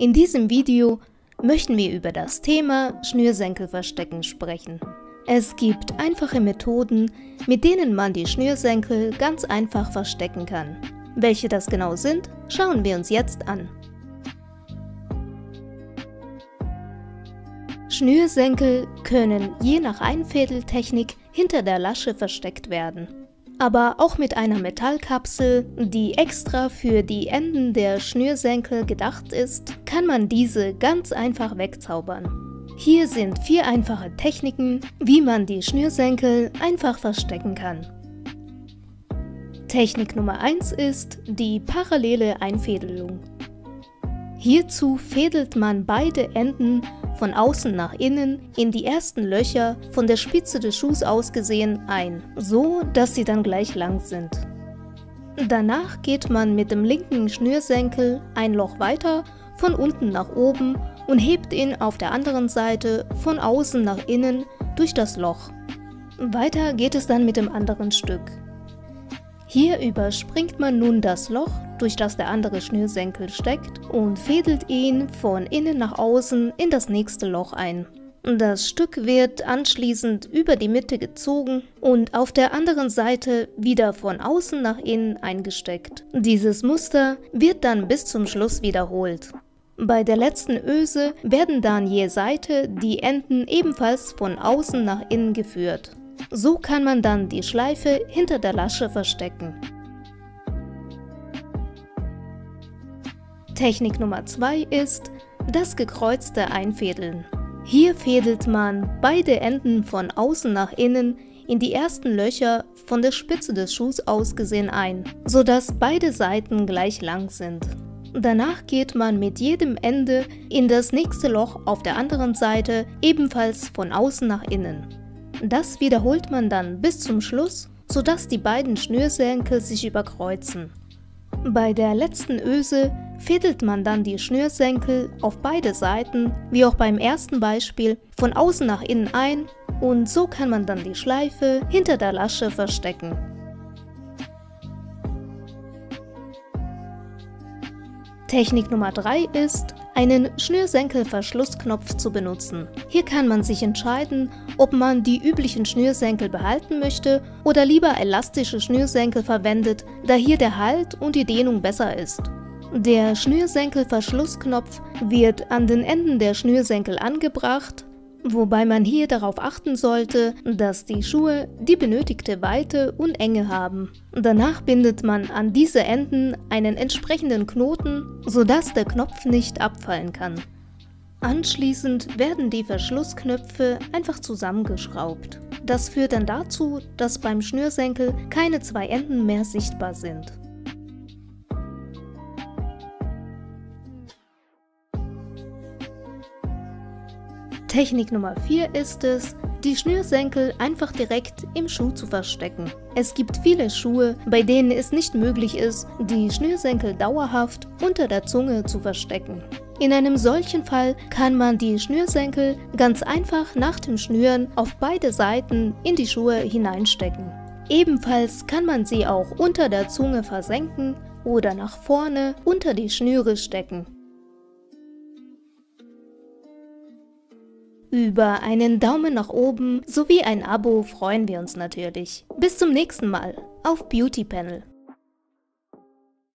In diesem Video möchten wir über das Thema Schnürsenkelverstecken sprechen. Es gibt einfache Methoden, mit denen man die Schnürsenkel ganz einfach verstecken kann. Welche das genau sind, schauen wir uns jetzt an. Schnürsenkel können je nach Einfädeltechnik hinter der Lasche versteckt werden. Aber auch mit einer Metallkapsel, die extra für die Enden der Schnürsenkel gedacht ist, kann man diese ganz einfach wegzaubern. Hier sind 4 einfache Techniken, wie man die Schnürsenkel einfach verstecken kann. Technik Nummer 1 ist die parallele Einfädelung. Hierzu fädelt man beide Enden von außen nach innen in die ersten Löcher von der Spitze des Schuhs aus gesehen ein, so dass sie dann gleich lang sind. Danach geht man mit dem linken Schnürsenkel ein Loch weiter von unten nach oben und hebt ihn auf der anderen Seite von außen nach innen durch das Loch. Weiter geht es dann mit dem anderen Stück. Hier überspringt man nun das Loch, durch das der andere Schnürsenkel steckt, und fädelt ihn von innen nach außen in das nächste Loch ein. Das Stück wird anschließend über die Mitte gezogen und auf der anderen Seite wieder von außen nach innen eingesteckt. Dieses Muster wird dann bis zum Schluss wiederholt. Bei der letzten Öse werden dann je Seite die Enden ebenfalls von außen nach innen geführt. So kann man dann die Schleife hinter der Lasche verstecken. Technik Nummer 2 ist das gekreuzte Einfädeln. Hier fädelt man beide Enden von außen nach innen in die ersten Löcher von der Spitze des Schuhs aus gesehen ein, sodass beide Seiten gleich lang sind. Danach geht man mit jedem Ende in das nächste Loch auf der anderen Seite, ebenfalls von außen nach innen. Das wiederholt man dann bis zum Schluss, sodass die beiden Schnürsenkel sich überkreuzen. Bei der letzten Öse fädelt man dann die Schnürsenkel auf beide Seiten, wie auch beim ersten Beispiel, von außen nach innen ein, und so kann man dann die Schleife hinter der Lasche verstecken. Technik Nummer 3 ist, einen Schnürsenkelverschlussknopf zu benutzen. Hier kann man sich entscheiden, ob man die üblichen Schnürsenkel behalten möchte oder lieber elastische Schnürsenkel verwendet, da hier der Halt und die Dehnung besser ist. Der Schnürsenkelverschlussknopf wird an den Enden der Schnürsenkel angebracht, wobei man hier darauf achten sollte, dass die Schuhe die benötigte Weite und Enge haben. Danach bindet man an diese Enden einen entsprechenden Knoten, sodass der Knopf nicht abfallen kann. Anschließend werden die Verschlussknöpfe einfach zusammengeschraubt. Das führt dann dazu, dass beim Schnürsenkel keine 2 Enden mehr sichtbar sind. Technik Nummer 4 ist es, die Schnürsenkel einfach direkt im Schuh zu verstecken. Es gibt viele Schuhe, bei denen es nicht möglich ist, die Schnürsenkel dauerhaft unter der Zunge zu verstecken. In einem solchen Fall kann man die Schnürsenkel ganz einfach nach dem Schnüren auf beide Seiten in die Schuhe hineinstecken. Ebenfalls kann man sie auch unter der Zunge versenken oder nach vorne unter die Schnüre stecken. Über einen Daumen nach oben sowie ein Abo freuen wir uns natürlich. Bis zum nächsten Mal auf Beauty Panel.